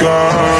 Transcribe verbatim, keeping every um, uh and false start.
gone.